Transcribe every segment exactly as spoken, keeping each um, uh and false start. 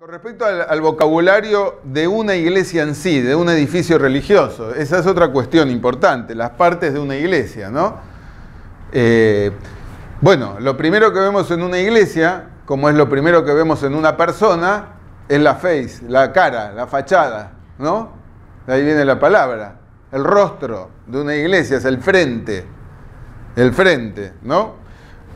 Con respecto al, al vocabulario de una iglesia en sí, de un edificio religioso, esa es otra cuestión importante, las partes de una iglesia, ¿no? Eh, bueno, lo primero que vemos en una iglesia, como es lo primero que vemos en una persona, es la face, la cara, la fachada, ¿no? Ahí viene la palabra. El rostro de una iglesia es el frente, el frente, ¿no?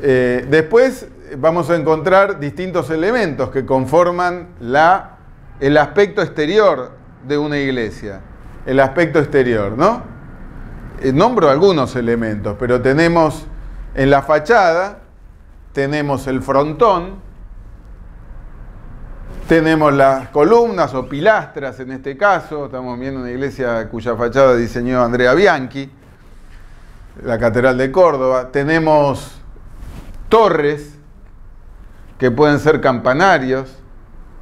Eh, después vamos a encontrar distintos elementos que conforman la, el aspecto exterior de una iglesia, el aspecto exterior, ¿no? Eh, nombro algunos elementos, pero tenemos en la fachada, tenemos el frontón, tenemos las columnas o pilastras en este caso, estamos viendo una iglesia cuya fachada diseñó Andrea Bianchi, la Catedral de Córdoba, tenemos torres que pueden ser campanarios,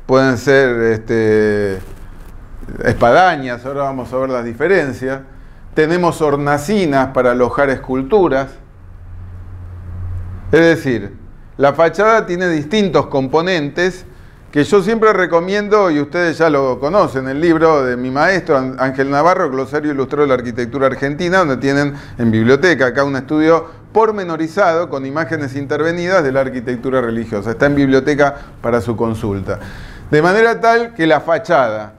pueden ser este, espadañas, ahora vamos a ver las diferencias, tenemos hornacinas para alojar esculturas, es decir, la fachada tiene distintos componentes que yo siempre recomiendo, y ustedes ya lo conocen, el libro de mi maestro Ángel Navarro, Glosario Ilustrado de la Arquitectura Argentina, donde tienen en biblioteca acá un estudio pormenorizado con imágenes intervenidas de la arquitectura religiosa. Está en biblioteca para su consulta. De manera tal que la fachada,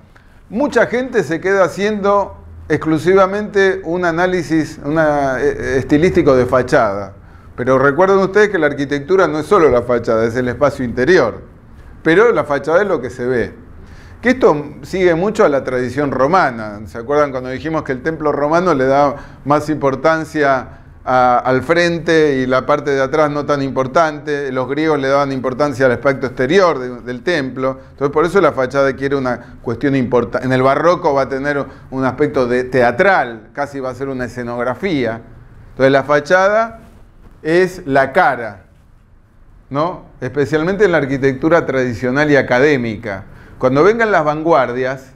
mucha gente se queda haciendo exclusivamente un análisis una, estilístico de fachada, pero recuerden ustedes que la arquitectura no es solo la fachada, es el espacio interior. Pero la fachada es lo que se ve. Que esto sigue mucho a la tradición romana. ¿Se acuerdan cuando dijimos que el templo romano le da más importancia a, al frente y la parte de atrás no tan importante? Los griegos le daban importancia al aspecto exterior de, del templo. Entonces por eso la fachada quiere una cuestión importante. En el barroco va a tener un aspecto de, teatral, casi va a ser una escenografía. Entonces la fachada es la cara, ¿no? Especialmente en la arquitectura tradicional y académica. Cuando vengan las vanguardias,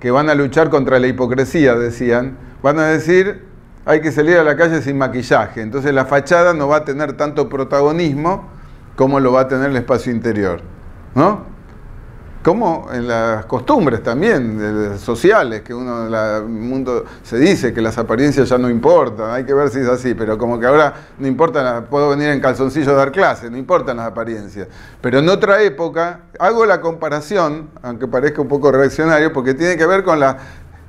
que van a luchar contra la hipocresía, decían, van a decir, hay que salir a la calle sin maquillaje. Entonces la fachada no va a tener tanto protagonismo como lo va a tener el espacio interior, ¿no? Como en las costumbres también, sociales, que uno en el mundo se dice que las apariencias ya no importan, hay que ver si es así, pero como que ahora no importa, puedo venir en calzoncillo a dar clase, no importan las apariencias. Pero en otra época, hago la comparación, aunque parezca un poco reaccionario, porque tiene que ver con la,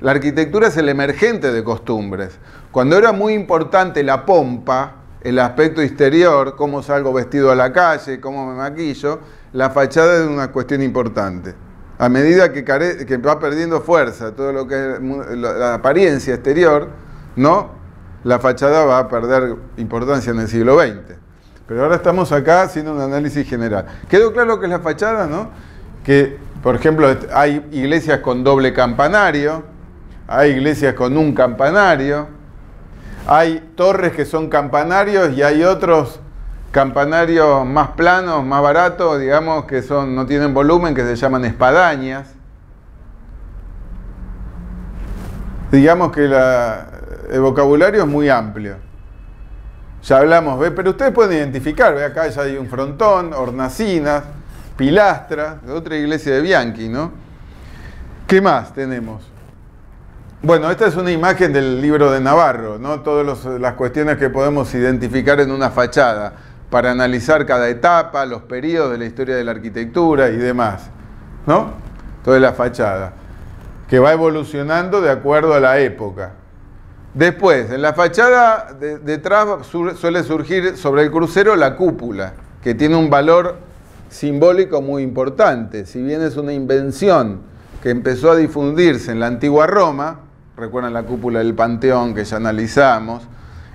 la arquitectura es el emergente de costumbres. Cuando era muy importante la pompa, el aspecto exterior, cómo salgo vestido a la calle, cómo me maquillo, la fachada es una cuestión importante. A medida que, care, que va perdiendo fuerza todo lo que es la, la apariencia exterior, ¿no? La fachada va a perder importancia en el siglo veinte. Pero ahora estamos acá haciendo un análisis general. ¿Quedó claro lo que es la fachada, no? Que, por ejemplo, hay iglesias con doble campanario, hay iglesias con un campanario, hay torres que son campanarios y hay otros campanarios más planos, más baratos, digamos, que son, no tienen volumen, que se llaman espadañas. Digamos que la, el vocabulario es muy amplio. Ya hablamos, ¿ve? Pero ustedes pueden identificar, ¿ve? Acá ya hay un frontón, hornacinas, pilastras, otra iglesia de Bianchi, ¿no? ¿Qué más tenemos? Bueno, esta es una imagen del libro de Navarro, ¿no? Todas las cuestiones que podemos identificar en una fachada para analizar cada etapa, los periodos de la historia de la arquitectura y demás, ¿no? Toda la fachada, que va evolucionando de acuerdo a la época. Después, en la fachada de, detrás suele surgir sobre el crucero la cúpula, que tiene un valor simbólico muy importante, si bien es una invención que empezó a difundirse en la antigua Roma. Recuerdan la cúpula del Panteón que ya analizamos.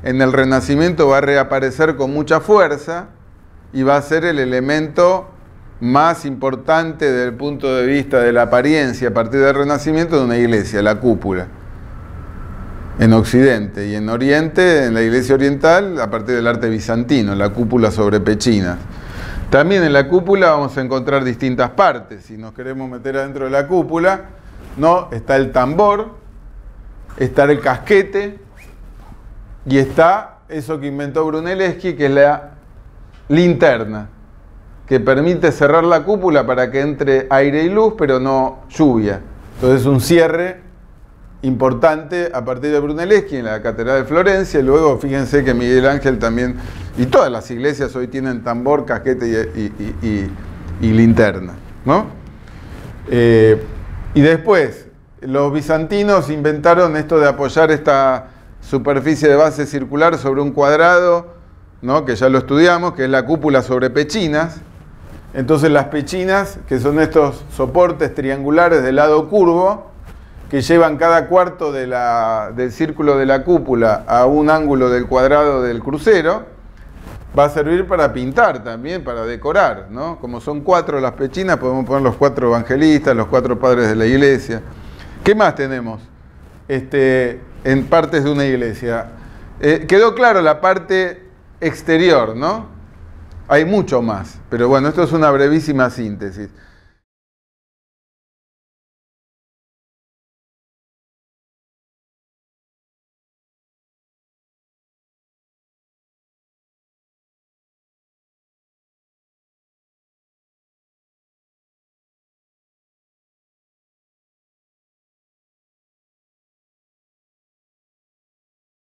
En el Renacimiento va a reaparecer con mucha fuerza y va a ser el elemento más importante desde el punto de vista de la apariencia a partir del Renacimiento de una iglesia, la cúpula. En Occidente y en Oriente, en la iglesia oriental, a partir del arte bizantino, la cúpula sobre pechinas. También en la cúpula vamos a encontrar distintas partes. Si nos queremos meter adentro de la cúpula, ¿no? Está el tambor, está el casquete y está eso que inventó Brunelleschi, que es la linterna, que permite cerrar la cúpula para que entre aire y luz, pero no lluvia. Entonces un cierre importante a partir de Brunelleschi en la Catedral de Florencia. Y luego fíjense que Miguel Ángel también, y todas las iglesias hoy tienen tambor, casquete y, y, y, y, y linterna, ¿no? Eh, y después, los bizantinos inventaron esto de apoyar esta superficie de base circular sobre un cuadrado, ¿no? Que ya lo estudiamos, que es la cúpula sobre pechinas. Entonces las pechinas, que son estos soportes triangulares de lado curvo, que llevan cada cuarto de la, del círculo de la cúpula a un ángulo del cuadrado del crucero, va a servir para pintar también, para decorar, ¿no? Como son cuatro las pechinas, podemos poner los cuatro evangelistas, los cuatro padres de la iglesia. ¿Qué más tenemos este, en partes de una iglesia? Eh, quedó claro la parte exterior, ¿no? Hay mucho más, pero bueno, esto es una brevísima síntesis.